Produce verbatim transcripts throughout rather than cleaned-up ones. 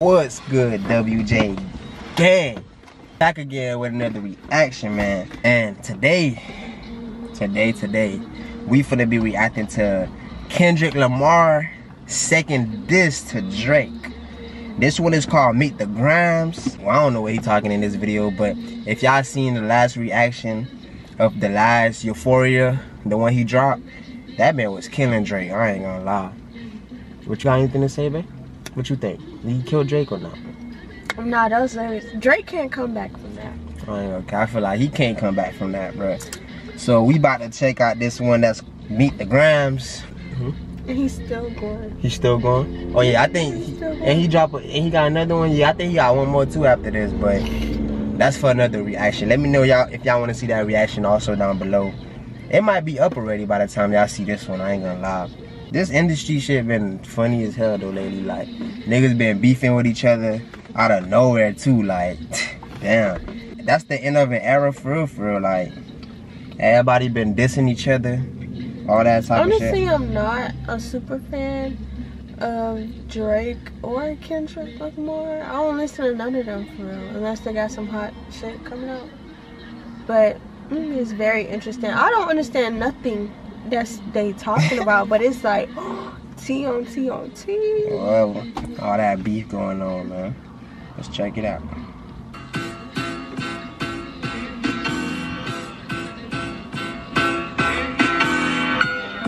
What's good, W J gang? Back again with another reaction, man. And today, today, today, we finna be reacting to Kendrick Lamar second diss to Drake. This one is called Meet the Grahams. Well, I don't know what he's talking in this video, but if y'all seen the last reaction of the last Euphoria, the one he dropped, that man was killing Drake. I ain't gonna lie. What, you got anything to say, babe? What you think? Did he kill Drake or not? Nah, those lyrics. Drake can't come back from that. I ain't okay. I feel like he can't come back from that, bro. So we about to check out this one that's Meet the Grahams. Mm-hmm. And he's still going. He's still going? Oh yeah, I think. He, and he dropped. A, and he got another one. Yeah, I think he got one more too after this, but that's for another reaction. Let me know y'all if y'all want to see that reaction also down below. It might be up already by the time y'all see this one. I ain't gonna lie. This industry shit been funny as hell though lately. Like, niggas been beefing with each other out of nowhere too. Like, damn, that's the end of an era for real, for real. Like, everybody been dissing each other, all that type Honestly, of shit. Honestly, I'm not a super fan of Drake or Kendrick Lamar. I don't listen to none of them for real, unless they got some hot shit coming out. But mm, it's very interesting. I don't understand nothing that's they talking about, but it's like oh, T on T on T. Well, all that beef going on, man. Let's check it out.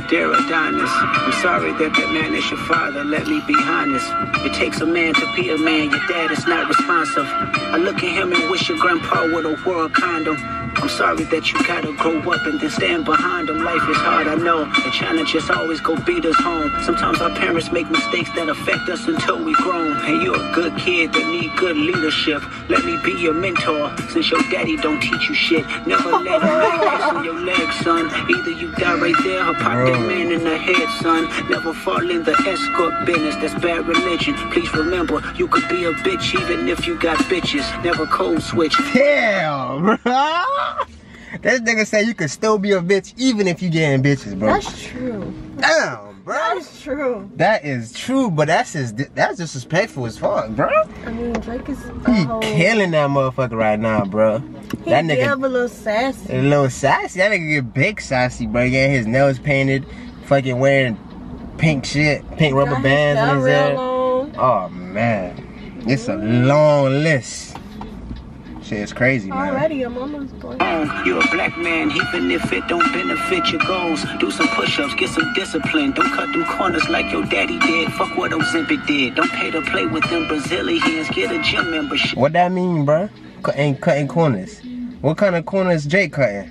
Dear Adonis, I'm sorry that that man is your father. Let me be honest. It takes a man to be a man. Your dad is not responsive. I look at him and wish your grandpa would have wore a condom. I'm sorry that you gotta grow up and then stand behind them. Life is hard, I know. The challenges always go beat us home. Sometimes our parents make mistakes that affect us until we grown. And you're a good kid that need good leadership. Let me be your mentor, since your daddy don't teach you shit. Never let him make ice on your legs, son. Either you die right there or pop that man in the head, son. Never fall in the escort business, that's bad religion. Please remember, you could be a bitch even if you got bitches. Never code switch. Damn, bro. That nigga said you could still be a bitch even if you getting bitches, bro. That's true. Damn, bro. That's true. That is true, but that's just, that's disrespectful as fuck, bro. I mean, Drake is a He whole... killing that motherfucker right now, bro. He that nigga, a little sassy. A little sassy? That nigga get big sassy, bro. Getting his nails painted, fucking wearing pink shit, pink rubber Got bands in his head. Oh, man. It's a long list. It's crazy, man. Already, your mama's boy. You're a black man, even if it don't benefit your goals. Do some push-ups, get some discipline. Don't cut them corners like your daddy did. Fuck what Ozempic did. Don't pay to play with them Brazilians. Get a gym membership. What that mean, bro? Ain't cutting corners. What kind of corners Jay cutting?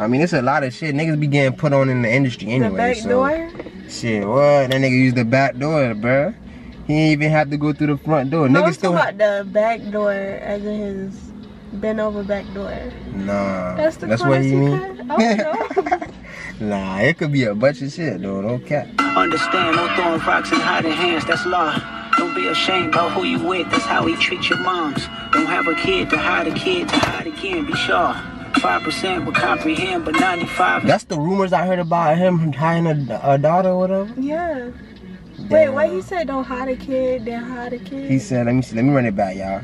I mean, it's a lot of shit. Niggas be getting put on in the industry anyway. The back so. door? Shit, what? That nigga used the back door, bro. He ain't even have to go through the front door. No, niggas still about the back door, as in his bent over back door. Nah, that's, the that's what he mean. Nah, it could be a bunch of shit, though. No cap. Understand? No throwing rocks and hiding hands. That's law. Don't be ashamed about who you with. That's how he treat your moms. Don't have a kid to hide a kid to hide again. Be sure. Five percent will comprehend, but ninety-five. That's the rumors I heard about him hiding a, a daughter or whatever. Yeah. Damn. Wait, wait, he said don't hide a kid, then hide a kid. He said, let me see, let me run it back, y'all.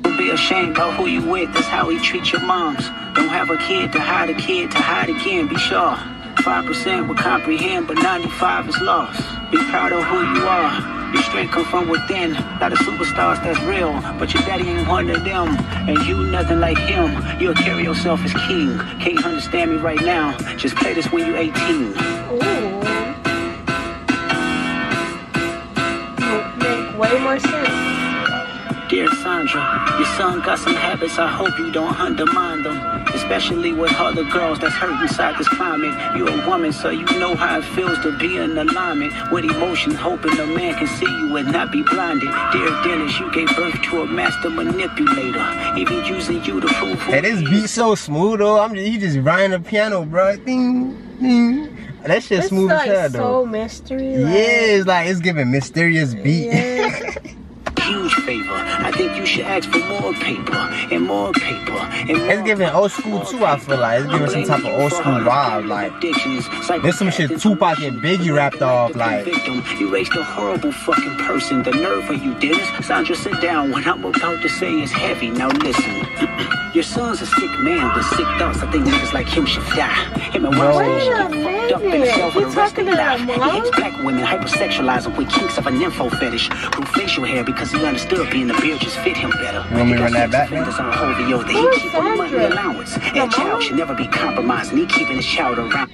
Don't be ashamed about who you with, that's how he treat your moms. Don't have a kid to hide a kid to hide again, be sure. five percent will comprehend, but ninety-five is lost. Be proud of who you are. Your strength comes from within. A lot of superstars that's real, but your daddy ain't one of them. And you nothing like him. You'll carry yourself as king. Can't understand me right now. Just play this when you're eighteen. Ooh. Make way more sense. Dear Sandra, your son got some habits, I hope you don't undermine them. Especially with other girls that's hurt inside this climate. You're a woman, so you know how it feels to be in alignment with emotions, hoping a man can see you and not be blinded. Dear Dennis, you gave birth to a master manipulator, even using you to prove who. Hey, this beat so smooth, though. I'm just, he just riding the piano, bro. Ding, ding. That shit it's smooth like as hell, though. So mystery. Like... Yeah, it's like it's giving mysterious beat. Yeah. Huge favor. I I think you should ask for more paper and more paper. And more it's giving old school too, I feel like. It's giving some type of old school vibe. Like, there's some shit Tupac and Biggie wrapped off. Like, you raised a horrible fucking person. The nerve of you, Dennis. Sandra, sit down. What I'm about to say is heavy. Now listen. Your son's a sick man with sick thoughts. I think niggas like him should die. Him and wife should get fucked up in himself for the rest of their life. He hates black women, hypersexualize them with kinks of a nympho fetish. Grew facial hair because he understood being a beard just fit him better. You want me to run that back? Defenders on Holdio, they keep keeping the money allowance. And child should never be compromised. And he keeping his child around.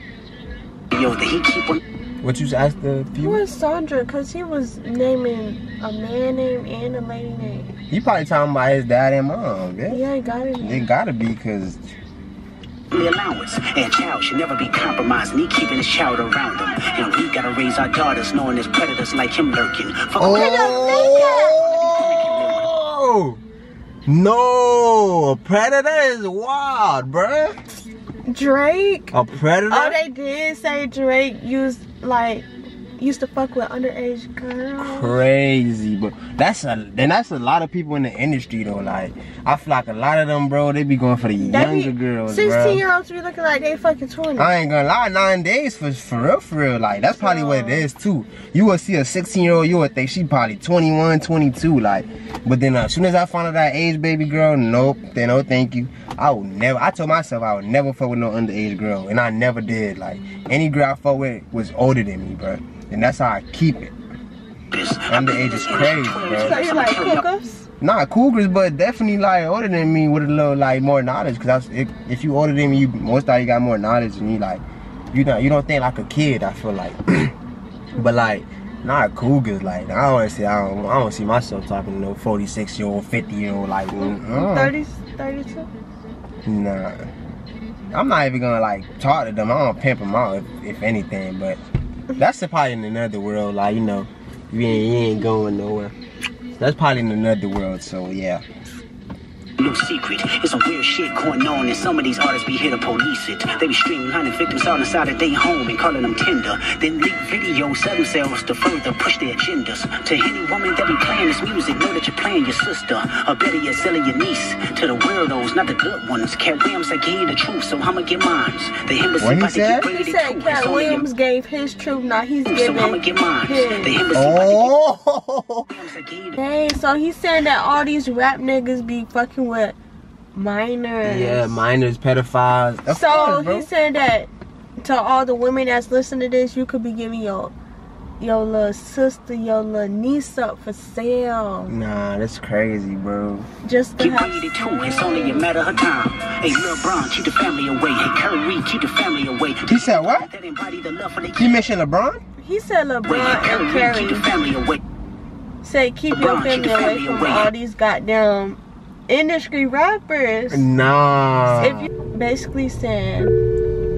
Yo, that he keep on. What you asked the people? Who is Sandra? Because he was naming a man name and a lady name. He probably talking about his dad and mom. Yeah, yeah, it gotta be. It gotta be because... The allowance and child should never be compromised. And he keeping his child around him. And we gotta raise our daughters knowing there's predators like him lurking. Fuck oh! No! A predator is wild, bruh. Drake. A predator? Oh, they did say Drake used like used to fuck with underage girls. Crazy, but that's a then that's a lot of people in the industry though. Like, I feel like a lot of them, bro, they be going for the they younger be, girls. sixteen year olds be looking like they fucking twenty. I ain't gonna lie, nowadays for for real, for real. Like, that's probably so, what it is too. You will see a sixteen year old, you would think she probably twenty-one, twenty-two, like. But then as uh, soon as I found out that age, baby girl, nope, then no thank you. I would never, I told myself I would never fuck with no underage girl, and I never did. Like, any girl I fuck with was older than me, bro. And that's how I keep it. Underage is crazy, bro. So you like cougars? Nah, cougars, but definitely like older than me with a little like more knowledge. Cause if, if you older than me, you most time you got more knowledge than me. Like, you know, you don't think like a kid, I feel like. But like, not cougars, like I don't see, I don't, I don't see myself talking to no forty-six year old, fifty year old, like thirty, thirty-two. Nah, I'm not even gonna like talk to them. I don't pimp them out, if, if anything. But that's probably in another world, like, you know, you ain't, you ain't going nowhere. That's probably in another world. So yeah. No secret, it's some weird shit going on, and some of these artists be here to police it. They be streamlining victims out inside of their home and calling them Tinder. Then leak videos of themselves to further push their agendas. To any woman that be playing this music, know that you're playing your sister, or better yet, selling your niece to the weirdos, not the good ones. Katt Williams, I gave you the truth, so I'ma get mine. The embassy about to get ready to do Katt Williams gave his truth, now he's giving so I'ma get mine. The embassy oh. about to get. Hey, so he's saying that all these rap niggas be fucking with minors. Yeah, minors, pedophiles. That's so fun, bro. He said that to all the women that's listening to this, you could be giving your your little sister, your little niece up for sale. Nah, that's crazy, bro. Just to have it too. It's only a matter of time. Hey, LeBron, keep the family away. Hey, Kyrie, keep the family away. He said what? He mentioned LeBron? He said LeBron and Kyrie. Keep the family away. Say keep your family away from all these goddamn industry rappers. Nah. If you basically saying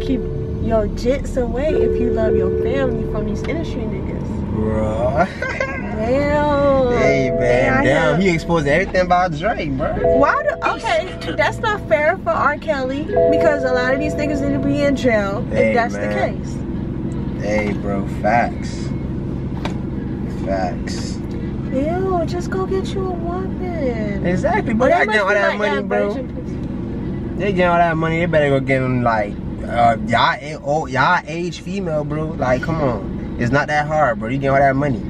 keep your jits away if you love your family from these industry niggas. Bruh. Damn. Hey man, damn. He exposed everything about Drake, bro. Why do okay, that's not fair for R. Kelly because a lot of these niggas need to be in jail hey, if that's man. the case. Hey bro, facts. Facts. Ew, just go get you a weapon. Exactly, but I get all that money, bro. They get all that money, they better go get them, like, uh, y'all y'all age female, bro. Like, come on. It's not that hard, bro. You get all that money.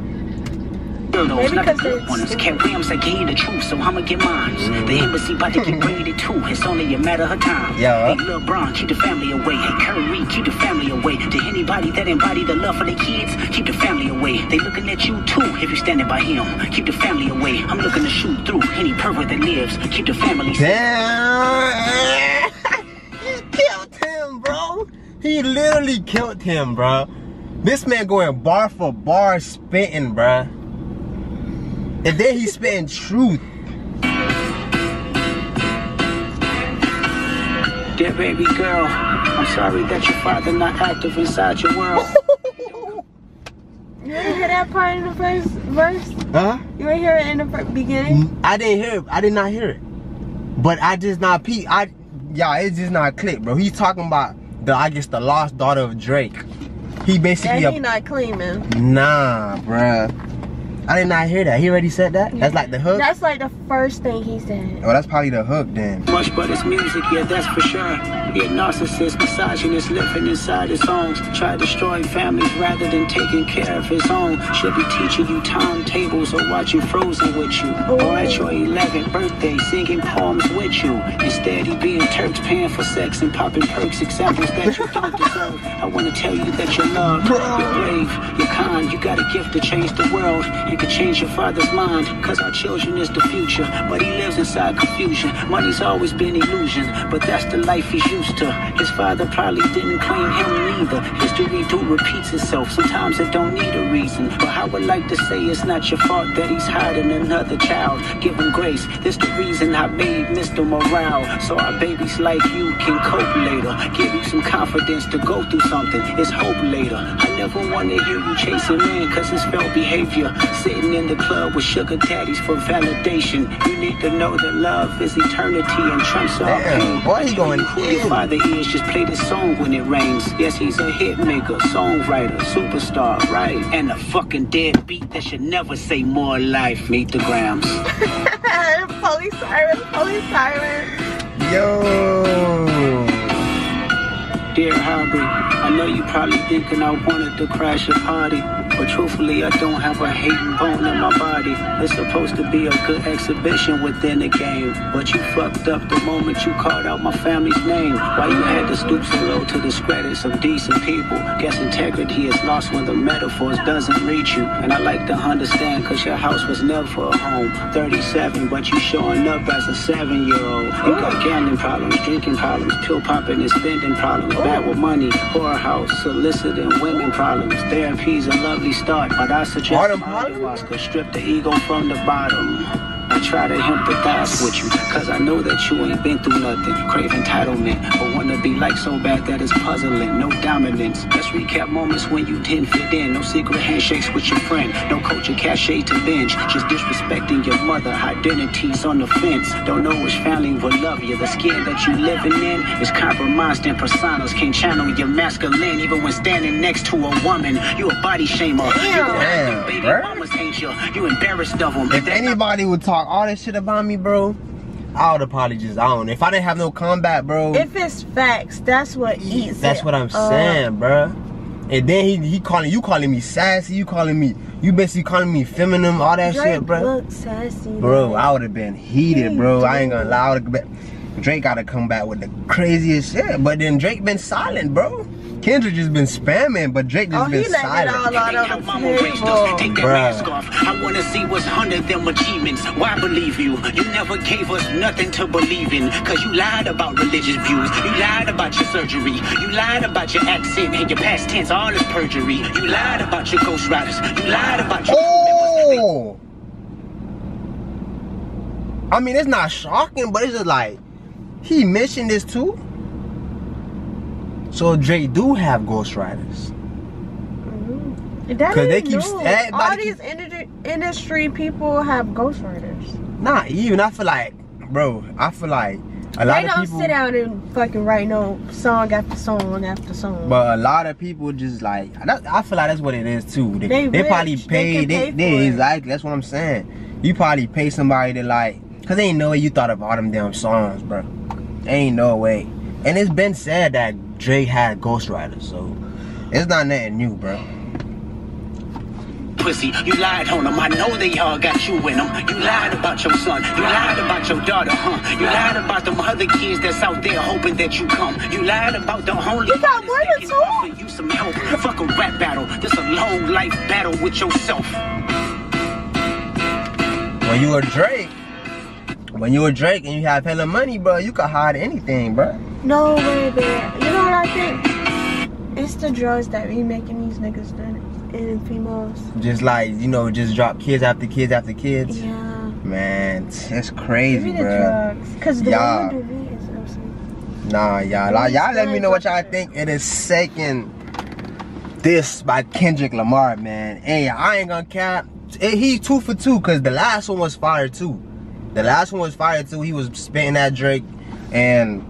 Maybe because it's Katt Williams, I gave you the truth, so I'ma get mine. The embassy about to get ready too. It's only a matter of time. Yeah. Hey, LeBron, keep the family away. Hey, Kyrie, keep the family away. To anybody that embody the love for their kids, keep the family away. They looking at you too if you standing by him. Keep the family away. I'm looking to shoot through any pervert that lives. Keep the family. Damn. He killed him, bro. He literally killed him, bro. This man going bar for bar spitting, bro. And then he's spitting truth. Dear baby girl, I'm sorry that your father not active inside your world. You didn't hear that part in the first verse? Huh? You didn't hear it in the beginning? I didn't hear it. I did not hear it. But I just not peep. I, y'all, it just not click, bro. He's talking about the, I guess, the lost daughter of Drake. He basically. And he a, not claiming. Nah, bruh. I did not hear that. He already said that? Yeah. That's like the hook? That's like the first thing he said. Oh, that's probably the hook then. Much but it's music, yeah, that's for sure. Be a narcissist, misogynist, living inside his songs. Try to destroy families rather than taking care of his own. Should be teaching you timetables or watching Frozen with you. Or at your eleventh birthday, singing poems with you. Instead, he being Turks, paying for sex and popping perks. Examples that you don't deserve. I want to tell you that you're loved, you're brave, you're kind. You got a gift to change the world and could change your father's mind. Because our children is the future, but he lives inside confusion. Money's always been illusion, but that's the life he's used to. His father probably didn't claim him neither. History do repeats itself. Sometimes it don't need a reason. But I would like to say it's not your fault that he's hiding another child. Give him grace. This the reason I made Mister Morale. So our babies like you can cope later. Give you some confidence to go through something. It's hope later. I never want to hear you chasing man, cause it's felt behavior. Sitting in the club with sugar daddies for validation. You need to know that love is eternity and trumps all pain. Boy, he's going who your father is, just play this song when it rains. Yes, he's a hit maker, songwriter, superstar, right? And a fucking dead beat that should never say more life. Meet the Grahams. Police siren, police siren. Yo. Dear Harvey, I know you probably thinking I wanted to crash your party, but truthfully I don't have a hating bone in my body. It's supposed to be a good exhibition within the game, but you fucked up the moment you called out my family's name. Why you had to stoop so low to discredit some decent people? Guess integrity is lost when the metaphors doesn't reach you. And I like to understand, cause your house was never a home. Thirty-seven, but you showing up as a seven-year-old. You got gambling problems, drinking problems, pill popping and spending problems. Bad with money, whorehouse, soliciting women problems. Therapy's a lovely start, but I suggest ayahuasca. Strip the ego from the bottom. I try to empathize with you, cause I know that you ain't been through nothing. Crave entitlement, but wanna be like so bad that it's puzzling. No dominance. Let's recap moments when you didn't fit in. No secret handshakes with your friend. No culture cachet to binge. Just disrespecting your mother. Identities on the fence. Don't know which family will love you. The skin that you living in is compromised in personas. Can't channel your masculine even when standing next to a woman. You a body shamer. Damn, you baby right? Mama's angel. You embarrassed of them. If anybody would talk all that shit about me, bro, I would probably just I don't know. If I didn't have no combat, bro. If it's facts, that's what eats. That's it. What I'm uh, saying, bro. And then he he calling you calling me sassy, you calling me you basically calling me feminine, all that Drake shit, bro. Look sassy, bro, man. I would have been heated, bro. I ain't gonna lie. Drake gotta come back with the craziest shit, but then Drake been silent, bro. Kendrick just been spamming, but Drake just oh, been silent. Oh, he let it all out of the Take that mask off. I want to see what's under them achievements. Why believe you? You never gave us nothing to believe in. Because you lied about religious views. You lied about your surgery. You lied about your accent and your past tense. All is perjury. You lied about your ghostwriters. You lied about your... Oh! I mean, it's not shocking, but it's just like, he mentioned this too? So Drake do have ghostwriters. Mm-hmm. Cause they keep all these keep, industry, industry people have ghostwriters. Nah, even I feel like, bro, I feel like a lot of people. They don't sit down and fucking write no song after song after song. But a lot of people just like, I feel like that's what it is too. They, they, they probably pay. They, they, pay they exactly. That's what I'm saying. You probably pay somebody to like, cause they ain't no way you thought of all them damn songs, bro. Ain't no way. And it's been said that Drake had ghostwriters, so it's not nothing new, bro. Pussy, you lied on them. I know they all got you in them. You lied about your son. You lied about your daughter, huh? You lied about them other kids that's out there hoping that you come. You lied about the only you got one or two? Offer you some help. Fuck a rap battle. This a long life battle with yourself. When you a Drake, when you a Drake and you have hella money, bro, you can hide anything, bro. No way, man. You know what I think? It's the drugs that be making these niggas do it, and females. Just like, you know, just drop kids after kids after kids. Yeah. Man, that's crazy, bro. Drugs. Cause the y'all, do me is awesome. Nah, y'all, like, y'all let me know what y'all think. It is Second This by Kendrick Lamar, man. Hey, I ain't gonna cap. It, he two for two, cause the last one was fire too. The last one was fire too. He was spitting at Drake, and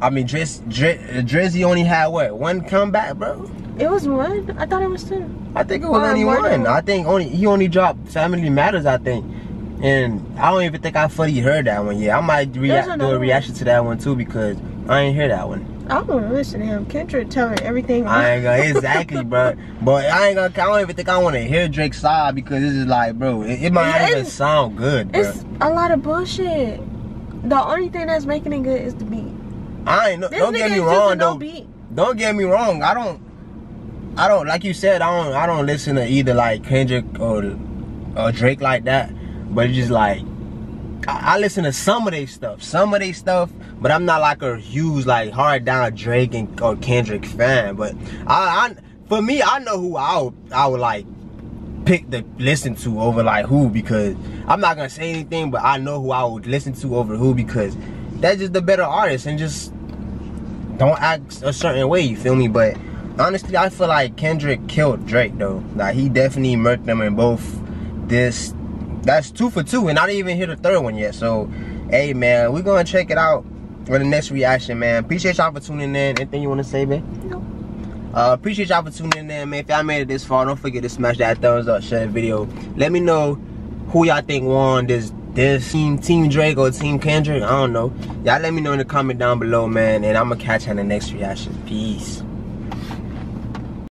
I mean, Drizzy only had what? One comeback, bro? It was one? I thought it was two. I think it was or only one. one. I think only he only dropped Family Matters, I think. And I don't even think I fully heard that one yet. I might react, do a reaction to that one too because I ain't hear that one. I wanna listen to him. Kendrick telling everything. I ain't gonna exactly, bro. But I ain't gonna. I don't even think I wanna hear Drake's side because this is like, bro, it, it might not even sound good, bro. It's a lot of bullshit. The only thing that's making it good is the beat. I ain't. No, don't get me wrong, though. Don't get me wrong. I don't. I don't like you said. I don't. I don't listen to either like Kendrick or, or Drake like that. But it's just like. I listen to some of their stuff, some of their stuff, but I'm not like a huge, like hard down Drake and or Kendrick fan. But I, I, for me, I know who I would, I would like pick to listen to over like who, because I'm not gonna say anything, but I know who I would listen to over who because that's just the better artist and just don't act a certain way. You feel me? But honestly, I feel like Kendrick killed Drake though. Like he definitely murked them in both this. That's two for two, and I didn't even hear the third one yet. So, hey, man, we're going to check it out for the next reaction, man. Appreciate y'all for tuning in. Anything you want to say, man? No. Uh, appreciate y'all for tuning in, man. If y'all made it this far, don't forget to smash that thumbs up, share the video. Let me know who y'all think won this this team, Team Drake or Team Kendrick. I don't know. Y'all let me know in the comment down below, man, and I'm going to catch you on the next reaction. Peace.